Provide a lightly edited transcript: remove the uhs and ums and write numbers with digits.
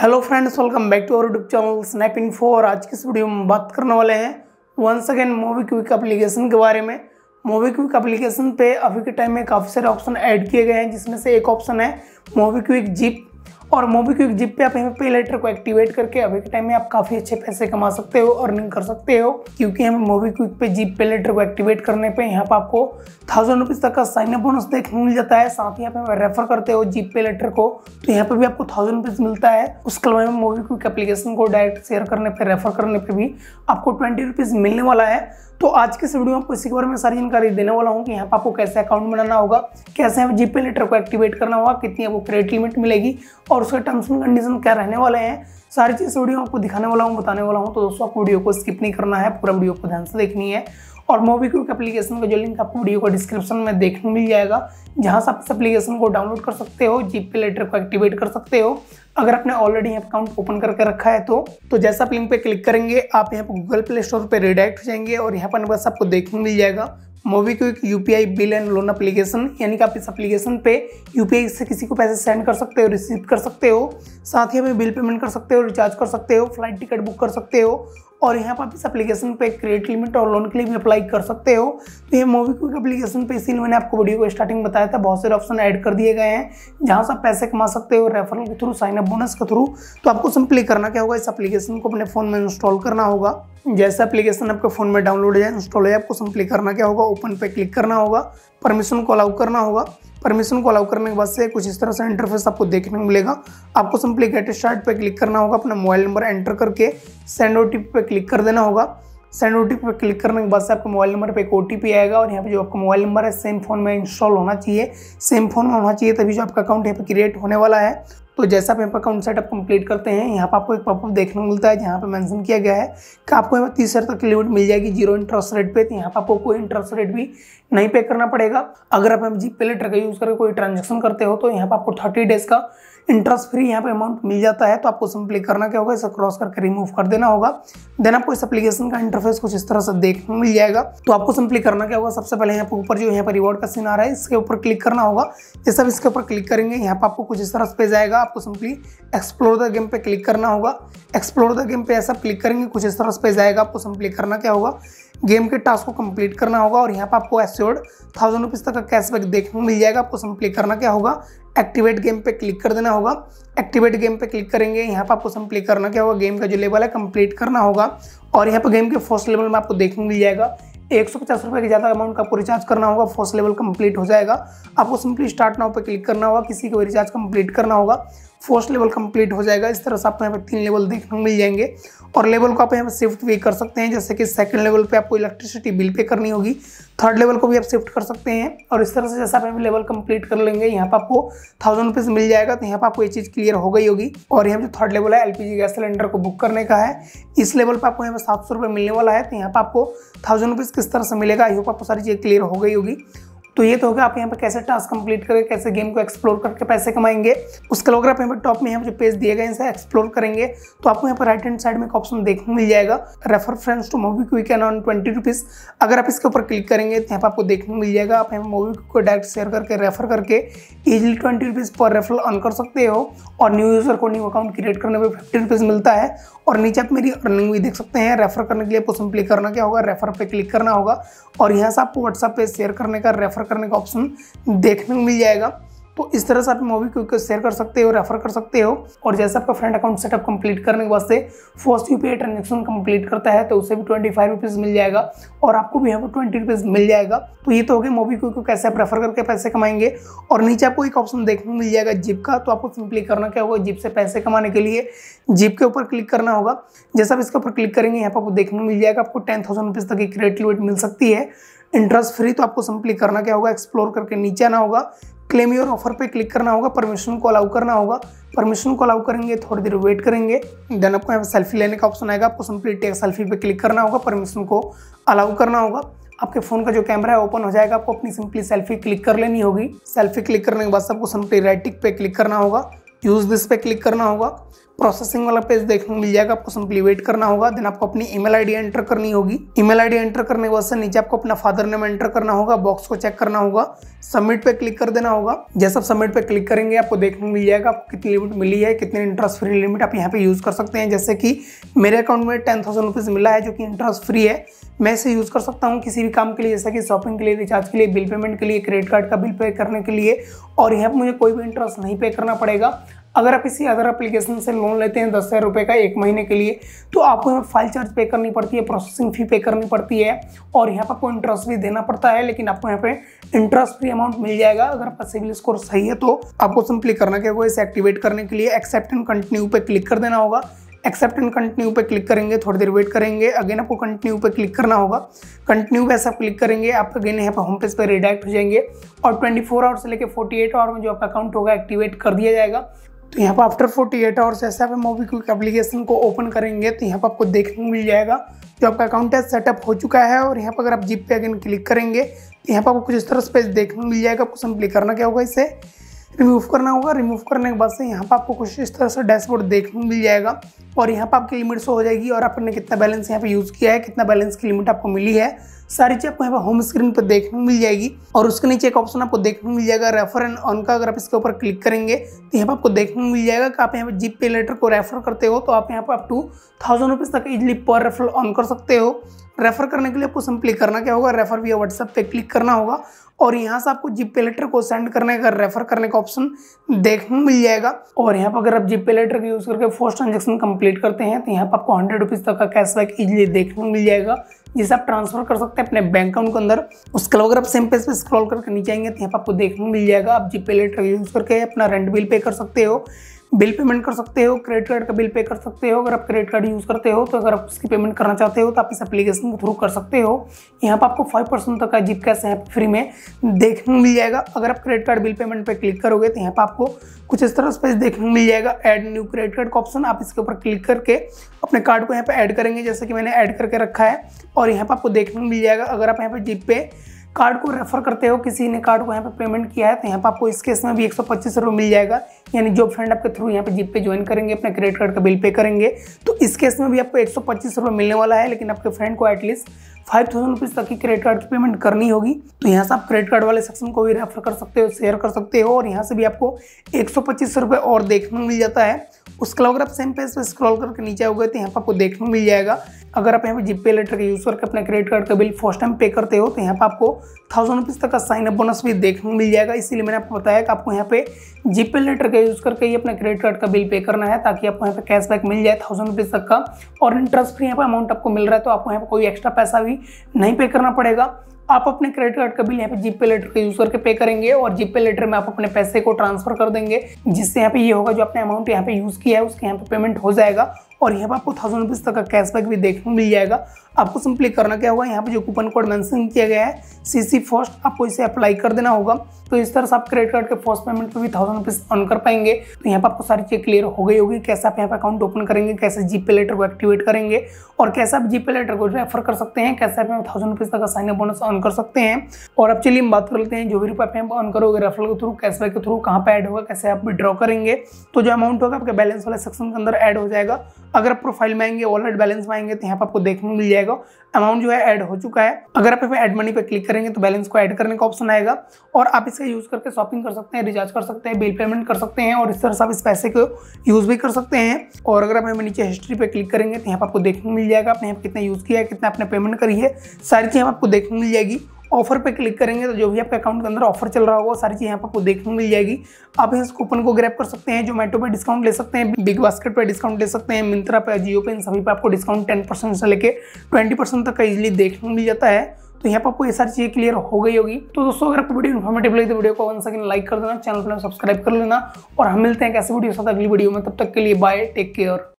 Hello friends, welcome back to our YouTube channel snap info. और आज की इस वीडियो में बात करने वाले हैं वंस अगेन MobiKwik एप्लीकेशन के बारे में। MobiKwik एप्लीकेशन पे अभी के टाइम में काफ़ी सारे ऑप्शन ऐड किए गए हैं, जिसमें से एक ऑप्शन है MobiKwik Zip। और MobiKwik Zip पे आप यहाँ पे लेटर को एक्टिवेट करके अभी के टाइम में आप काफ़ी अच्छे पैसे कमा सकते हो, अर्निंग कर सकते हो, क्योंकि हमें MobiKwik पे Zip पे लेटर को एक्टिवेट करने पे यहाँ पे आपको 1000 रुपीज़ तक का साइनअप बोनस देखने को मिल जाता है। साथ ही आप रेफर करते हो Zip पे लेटर को तो यहाँ पे भी आपको 1000 रुपीज़ मिलता है। उसके अलावा MobiKwik एप्लीकेशन को डायरेक्ट शेयर करने पर, रेफर करने पर भी आपको 20 रुपीज़ मिलने वाला है। तो आज के इस वीडियो में आपको इसी के बारे में सारी जानकारी देने वाला हूँ कि यहाँ पर आपको कैसे अकाउंट बनाना होगा, कैसे हमें Zip पे लेटर को एक्टिवेट करना होगा, कितनी आपको क्रेडिट लिमिट मिलेगी और उसके टर्म्स एंड कंडीशन क्या रहने वाले हैं, सारी चीज़ वीडियो आपको दिखाने वाला हूँ, बताने वाला हूँ। तो दोस्तों, आपको वीडियो को स्किप नहीं करना है, पूरा वीडियो को ध्यान से देखनी है। और MobiKwik एप्लीकेशन का जो लिंक आपको वीडियो को डिस्क्रिप्शन में देखने को मिल जाएगा, जहाँ से आप इस एप्लीकेशन को डाउनलोड कर सकते हो, Zip पे लेटर को एक्टिवेट कर सकते हो अगर आपने ऑलरेडी यहाँ अकाउंट ओपन करके रखा है। तो जैसा आप लिंक पे क्लिक करेंगे, आप यहाँ पर गूगल प्ले स्टोर पर रिडायरेक्ट हो जाएंगे और यहाँ पर बस आपको देखने मिल जाएगा MobiKwik UPI bill and loan application, यानी कि आप इस एप्लीकेशन पे UPI से किसी को पैसे सेंड कर सकते हो, रिसीव कर सकते हो, साथ ही आप बिल पेमेंट कर सकते हो, रिचार्ज कर सकते हो, फ्लाइट टिकट बुक कर सकते हो। और यहाँ पर आप इस एप्लीकेशन पे क्रेडिट लिमिट और लोन के लिए भी अप्लाई कर सकते हो। तो ये MobiKwik एप्लीकेशन पे इसीलिए मैंने आपको वीडियो को स्टार्टिंग में बताया था, बहुत सारे ऑप्शन ऐड कर दिए गए हैं जहाँ से आप पैसे कमा सकते हो रेफरल के थ्रू, साइनअप बोनस के थ्रू। तो आपको सिंपली करना क्या होगा, इस एप्लीकेशन को अपने फ़ोन में इंस्टॉल करना होगा। जैसा एप्लीकेशन आपके फ़ोन में डाउनलोड है, इंस्टॉल है, आपको सिंपली करना क्या होगा, ओपन पे क्लिक करना होगा, परमिशन को अलाउ करना होगा। परमिशन को अलाउ करने के बाद से कुछ इस तरह से इंटरफेस आपको देखने को मिलेगा। आपको सिंपली गेट स्टार्ट पे क्लिक करना होगा, अपना मोबाइल नंबर एंटर करके सेंड OTP पे क्लिक कर देना होगा। सेंड OTP पे क्लिक करने के बाद से आपके मोबाइल नंबर पे एक OTP आएगा और यहाँ पे जो आपका मोबाइल नंबर है सेम फ़ोन में इंस्टॉल होना चाहिए, सेम फ़ोन में होना चाहिए, तभी जो आपका अकाउंट यहाँ पे क्रिएट होने वाला है। तो जैसा आप यहाँ पर अकाउंट सेटअप कंप्लीट करते हैं, यहाँ पर आपको एक पॉपअप देखने को मिलता है जहाँ पे मेंशन किया गया है कि आपको यहाँ पर 30 हज़ार तक की लिमिट मिल जाएगी जीरो इंटरेस्ट रेट पे। तो यहाँ पर आपको कोई इंटरेस्ट रेट भी नहीं पे करना पड़ेगा। अगर आप Zip पे लेटर का यूज़ करके कोई ट्रांजेक्शन करते हो तो यहाँ पर आपको 30 डेज़ का इंटरेस्ट फ्री यहाँ पे अमाउंट मिल जाता है। तो आपको सिंपली करना क्या होगा, इसे क्रॉस करके रिमूव कर देना होगा। देन आपको इस एप्लीकेशन का इंटरफेस कुछ इस तरह से देखने को मिल जाएगा। तो आपको सिंपली करना क्या होगा, सबसे पहले यहाँ पर ऊपर जो यहाँ पर रिवॉर्ड का सीन आ रहा है, इसके ऊपर क्लिक करना होगा। जैसे आप इसके ऊपर क्लिक करेंगे, यहाँ पर आपको कुछ इस तरह से पेज आएगा। आपको सिंपली एक्सप्लोर द गेम पे क्लिक करना होगा। एक्सप्लोर द गेम पे ऐसा क्लिक करेंगे, कुछ इस तरह से पेज आएगा। आपको सिंपली करना क्या होगा, गेम के टास्क को कंप्लीट करना होगा और यहाँ पर आपको एश्योर्ड 1000 रुपीज़ तक का कैशबैक देखने को मिल जाएगा। आपको सिंपली करना क्या होगा, एक्टिवेट गेम पे क्लिक कर देना होगा। एक्टिवेट गेम पे क्लिक करेंगे, यहाँ पर आपको सिंपली करना क्या होगा, गेम का जो लेवल है कंप्लीट करना होगा। और यहाँ पर गेम के फर्स्ट लेवल में आपको देखने को मिल जाएगा 150 रुपये के ज़्यादा अमाउंट का आपको रिचार्ज करना होगा। फर्स्ट लेवल कंप्लीट हो जाएगा, आपको सिंपली स्टार्ट नाउ पे क्लिक करना होगा, किसी को रिचार्ज कंप्लीट करना होगा। फर्स्ट लेवल कंप्लीट हो जाएगा। इस तरह से आपको यहाँ पर 3 लेवल देखने को मिल जाएंगे और लेवल को आप यहाँ पर शिफ्ट भी कर सकते हैं, जैसे कि सेकंड लेवल पे आपको इलेक्ट्रिसिटी बिल पे करनी होगी, थर्ड लेवल को भी आप शिफ्ट कर सकते हैं। और इस तरह से जैसा आप यहाँ पर लेवल कंप्लीट कर लेंगे, यहाँ पर आपको 1000 रुपीज़ मिल जाएगा। तो यहाँ पर आपको ये चीज़ क्लियर हो गई होगी। और यहाँ पर जो थर्ड लेवल है LPG गैस सिलेंडर को बुक करने का है, इस लेवल पर आपको यहाँ पर 700 रुपये मिलने वाला है। तो यहाँ पर आपको 1000 रुपीज़ किस तरह से मिलेगा, आई होप आपको सारी चीज़ क्लियर हो गई होगी। तो ये तो होगा आप यहाँ पर कैसे टास्क कंप्लीट करके, कैसे गेम को एक्सप्लोर करके पैसे कमाएंगे। उसके अलावा आप यहाँ पर टॉप में यहाँ जो पेज दिए गए इनसे एक्सप्लोर करेंगे तो आपको यहाँ पर राइट हैंड साइड में एक ऑप्शन देखने को मिल जाएगा, refer friends to MobiKwik and earn 20 rupees. अगर आप इसके ऊपर क्लिक करेंगे तो यहाँ पर आपको देखने को मिल जाएगा, आप यहाँ MobiKwik को डायरेक्ट शेयर करके रेफर करके ईजिली 20 रुपीज़ पर रेफरल अर्न कर सकते हो। और न्यू यूज़र को न्यू अकाउंट क्रिएट करने पर 50 रुपीज़ मिलता है। और नीचे आप मेरी अर्निंग भी देख सकते हैं। रेफर करने के लिए आपको सिंपली करना क्या होगा, रेफर पे क्लिक करना होगा और यहाँ से आपको WhatsApp पे शेयर करने का, रेफर करने का ऑप्शन देखने को मिल जाएगा। तो इस तरह से आप MobiKwik को शेयर कर सकते हो, रेफर कर सकते हो। और जैसे आपका फ्रेंड अकाउंट सेटअप कंप्लीट करने के बाद से फर्स्ट UPI ट्रांजेक्शन कंप्लीट करता है तो उसे भी 25 रुपीज़ मिल जाएगा और आपको भी यहाँ पर 20 रुपीज़ मिल जाएगा। तो ये तो हो गया MobiKwik को कैसे आप रेफर करके पैसे कमाएंगे। और नीचे आपको एक ऑप्शन देखने को मिल जाएगा Zip का। तो आपको सिंपली करना क्या होगा, Zip से पैसे कमाने के लिए Zip के ऊपर क्लिक करना होगा। जैसे आप इसके ऊपर क्लिक करेंगे, यहाँ पर आपको देखने को मिल जाएगा आपको 10,000 रुपीज़ तक की क्रेडिट लिमिट मिल सकती है इंटरेस्ट फ्री। तो आपको सिंपली करना क्या होगा, एक्सप्लोर करके नीचे आना होगा, क्लेम योर ऑफर पे क्लिक करना होगा, परमिशन को अलाउ करना होगा। परमिशन को अलाउ करेंगे, थोड़ी देर वेट करेंगे, देन आपको यहाँ पर सेल्फी लेने का ऑप्शन आएगा। आपको सिंपली टेक सेल्फी पे क्लिक करना होगा, परमिशन को अलाउ करना होगा। आपके फ़ोन का जो कैमरा है ओपन हो जाएगा, आपको अपनी सिंपली सेल्फी क्लिक कर लेनी होगी। सेल्फी क्लिक करने के बाद आपको सिंपली राइट टिक पे क्लिक करना होगा, यूज़ दिस पे क्लिक करना होगा। प्रोसेसिंग वाला पेज देखने को मिल जाएगा, आपको सिंपली वेट करना होगा। देन आपको अपनी ईमेल आईडी एंटर करनी होगी। ईमेल आईडी एंटर करने के बाद से नीचे आपको अपना फादर नेम एंटर करना होगा, बॉक्स को चेक करना होगा, सबमिट पे क्लिक कर देना होगा। जैसे आप सबमिट पे क्लिक करेंगे आपको देखने को मिल जाएगा आपको कितनी लिमिट मिली है, कितनी इंटरेस्ट फ्री लिमिट आप यहाँ पे यूज़ कर सकते हैं। जैसे कि मेरे अकाउंट में 10,000 रुपीज़ मिला है जो कि इंटरेस्ट फ्री है। मैं इसे यूज़ कर सकता हूँ किसी भी काम के लिए, जैसे कि शॉपिंग के लिए, रिचार्ज के लिए, बिल पेमेंट के लिए, क्रेडिट कार्ड का बिल पे करने के लिए, और यहाँ पर मुझे कोई भी इंटरेस्ट नहीं पे करना पड़ेगा। अगर आप किसी अदर एप्लीकेशन से लोन लेते हैं 10,000 रुपये का 1 महीने के लिए, तो आपको यहाँ फाइल चार्ज पे करनी पड़ती है, प्रोसेसिंग फ़ी पे करनी पड़ती है, और यहाँ पर आपको इंटरेस्ट भी देना पड़ता है। लेकिन आपको यहाँ पे इंटरेस्ट फ्री अमाउंट मिल जाएगा अगर आपका सिविल स्कोर सही है तो। आपको सिंपली करना क्या होगा, इसे एक्टिवेट करने के लिए एक्सेप्ट एंड कंटिन्यू पे क्लिक कर देना होगा। एक्सेप्ट एंड कंटिन्यू पे क्लिक करेंगे, थोड़ी देर वेट करेंगे, अगेन आपको कंटिन्यू पे क्लिक करना होगा। कंटिन्यू पे ऐसा क्लिक करेंगे, आप अगेन यहाँ पर होम पेज पर रिडायरेक्ट हो जाएंगे और 24 आवर्स से लेकर 48 आवर में जो आपका अकाउंट होगा एक्टिवेट कर दिया जाएगा। तो यहाँ पर आफ्टर 48 आवर्स जैसे आप मोबीक्विक एप्लीकेशन को ओपन करेंगे तो यहाँ पर आपको देखने को मिल जाएगा जो आपका अकाउंट है सेटअप हो चुका है। और यहाँ पर अगर आप जीप पे अगेन क्लिक करेंगे तो यहाँ पर आपको कुछ इस तरह से पेज देखने को मिल जाएगा। आपको सिंपली करना क्या होगा, इसे रिमूव करना होगा। रिमूव करने के बाद से यहाँ पर आपको कुछ इस तरह से डैशबोर्ड देखने को मिल जाएगा और यहाँ पर आपकी लिमिट शो हो जाएगी और आपने कितना बैलेंस यहाँ पे यूज़ किया है, कितना बैलेंस की लिमिट आपको मिली है, सारी चीज़ आपको यहाँ पर होम स्क्रीन पर देखने को मिल जाएगी। और उसके नीचे एक ऑप्शन आपको देखने को मिल जाएगा रेफर एंड ऑन का। अगर आप इसके ऊपर क्लिक करेंगे तो यहाँ पर आपको देखने को मिल जाएगा कि आप यहाँ पर जीप पे लेटर को रेफर करते हो तो आप यहाँ पर अप टू 1000 रुपीज़ तक इजिली पर रेफर ऑन कर सकते हो। रेफर करने के लिए आपको सिंपली करना क्या होगा, रेफर भी व्हाट्सएप पे क्लिक करना होगा और यहाँ से आपको जीपे लेटर को सेंड करने का रेफर करने का ऑप्शन देखने को मिल जाएगा। और यहाँ पर अगर आप जीपे लेटर का यूज़ करके फर्स्ट ट्रांजेक्शन कंप्लीट करते हैं तो यहाँ पर आपको 100 रुपीज़ तक का कैशबैक इजीली देखने को मिल जाएगा, जिसे आप ट्रांसफर कर सकते हैं अपने बैंक अकाउंट के अंदर। उसके अलावा अगर आप सेम पेज पर स्क्रॉल करके नीचे आएंगे तो यहाँ पर आपको देखने को मिल जाएगा आप जीपे लेटर यूज़ करके अपना रेंट बिल पे कर सकते हो, बिल पेमेंट कर सकते हो, क्रेडिट कार्ड का बिल पे कर सकते हो। अगर आप क्रेडिट कार्ड यूज़ करते हो तो अगर आप उसकी पेमेंट करना चाहते हो तो आप इस एप्लीकेशन के थ्रू कर सकते हो। यहाँ पर आपको 5% तक का जीप कैश यहाँ पर फ्री में देखने को मिल जाएगा। अगर आप क्रेडिट कार्ड बिल पेमेंट पे क्लिक करोगे तो यहाँ पर आपको कुछ इस तरह स्पेस देखने को मिल जाएगा ऐड न्यू क्रेडिट कार्ड का ऑप्शन। आप इसके ऊपर क्लिक करके अपने कार्ड को यहाँ पर ऐड करेंगे, जैसे कि मैंने ऐड करके रखा है। और यहाँ पर आपको देखने को मिल जाएगा अगर आप यहाँ पर जीप पे कार्ड को रेफर करते हो, किसी ने कार्ड को यहाँ पे पेमेंट किया है तो यहाँ पे आपको इस केस में भी 125 रुपये मिल जाएगा। यानी जो फ्रेंड आपके थ्रू यहाँ पे जीप पे ज्वाइन करेंगे, अपने क्रेडिट कार्ड का बिल पे करेंगे, तो इस केस में भी आपको 125 रुपये मिलने वाला है। लेकिन आपके फ्रेंड को एटलीस्ट 5000 रुपीज़ तक की क्रेडिट कार्ड की पेमेंट करनी होगी। तो यहाँ से आप क्रेडिट कार्ड वाले सेक्शन को भी रेफर कर सकते हो, शेयर कर सकते हो, और यहाँ से भी आपको 125 रुपये और देखने को मिल जाता है। उसके अलावा अगर आप सेम पेज पर स्क्रॉल करके नीचे आओगे तो यहाँ पर आपको देखने को मिल जाएगा अगर आप यहाँ पे जीपे लेटर का यूज़ करके अपना क्रेडिट कार्ड का बिल फर्स्ट टाइम पे करते हो तो यहाँ पर आपको 1000 रुपीज़ तक का साइन अप बोनस भी देखने को मिल जाएगा। इसीलिए मैंने आपको बताया कि आपको यहाँ पे जीपे लेटर का यूज़ करके ही अपना क्रेडिट कार्ड का बिल पे करना है ताकि आपको यहाँ पे कैशबैक मिल जाए 1000 रुपीज़ तक का, और इंटरेस्ट फ्री यहाँ पर अमाउंट आपको मिल रहा है तो आपको यहाँ पर कोई एक्स्ट्रा पैसा भी नहीं पे करना पड़ेगा। आप अपने क्रेडिट कार्ड का बिल यहाँ पे जीपे लेटर का यूज़ करके पे करेंगे और जीपे लेटर में आप अपने पैसे को ट्रांसफर कर देंगे, जिससे यहाँ पे ये होगा जो आपने अमाउंट यहाँ पे यूज़ किया है उसके यहाँ पे पेमेंट हो जाएगा। और यहाँ पर आपको 1000 रुपीज़ तक का कैशबैक भी देखने को मिल जाएगा। आपको सिंपली करना क्या होगा, यहाँ पे जो कूपन कोड मेंशन किया गया है CC First, आपको इसे अप्लाई कर देना होगा। तो इस तरह से आप क्रेडिट कार्ड के फर्स्ट पेमेंट पे भी 1000 रुपीज़ ऑन कर पाएंगे। तो यहाँ पर आपको सारी चीज़ क्लियर हो गई होगी, कैसे आप यहाँ पर अकाउंट ओपन करेंगे, कैसे जीपे लेटर को एक्टिवेट करेंगे, और कैसे आप जीपे लेटर को रेफर कर सकते हैं, कैसे आप यहाँ 1000 रुपीज़ तक का साइन अप बोनस ऑन कर सकते हैं। और अब चलिए हम बात कर लेते हैं जो भी रुपये आप यहाँ पर ऑन करोगे रेफर के थ्रू, कैशबैक के थ्रू, कहाँ पर ऐड होगा, कैसे आप विड्रॉ करेंगे। तो जो अमाउंट होगा आपके बैलेंस वाले सेक्शन के अंदर ऐड हो जाएगा। अगर आप प्रोफाइल में आएंगे, वॉलेट बैलेंस में आएंगे तो यहाँ पर आपको देखने को मिल जाएगा अमाउंट जो है ऐड हो चुका है। अगर आप इसमें ऐड मनी पे क्लिक करेंगे तो बैलेंस को ऐड करने का ऑप्शन आएगा और आप इसका यूज़ करके शॉपिंग कर सकते हैं, रिचार्ज कर सकते हैं, बिल पेमेंट कर सकते हैं, और इस तरह से आप इस पैसे को यूज़ भी कर सकते हैं। और अगर आप हमें नीचे हिस्ट्री पर क्लिक करेंगे तो यहाँ पर आपको देखने को मिल जाएगा आपने यहाँ कितना यूज़ किया है, कितना आपने पेमेंट करी है, सारी चीज़ आपको देखने को मिल जाएगी। ऑफर पे क्लिक करेंगे तो जो भी आपके अकाउंट के अंदर ऑफर चल रहा होगा सारी चीज़ यहाँ पर आपको देखने को मिल जाएगी। आप इस कूपन को ग्रैब कर सकते हैं, जोमेटो पे डिस्काउंट ले सकते हैं, बिग बास्केट पे डिस्काउंट ले सकते हैं, मिंत्रा पे, जियो पे, इन सभी पे आपको डिस्काउंट 10% से लेकर 20% तक का इजिली देखने को मिल जाता है। तो यहाँ पर आपको ये सारी चीज़ें क्लियर हो गई होगी। तो दोस्तों अगर आपको वीडियो इन्फॉर्मेटिव लगी तो वीडियो को 1 सेकंड लाइक कर देना, चैनल पर सब्सक्राइब कर लेना, और हम मिलते हैं ऐसे वीडियो के साथ अगली वीडियो में। तब तक के लिए बाय, टेक केयर।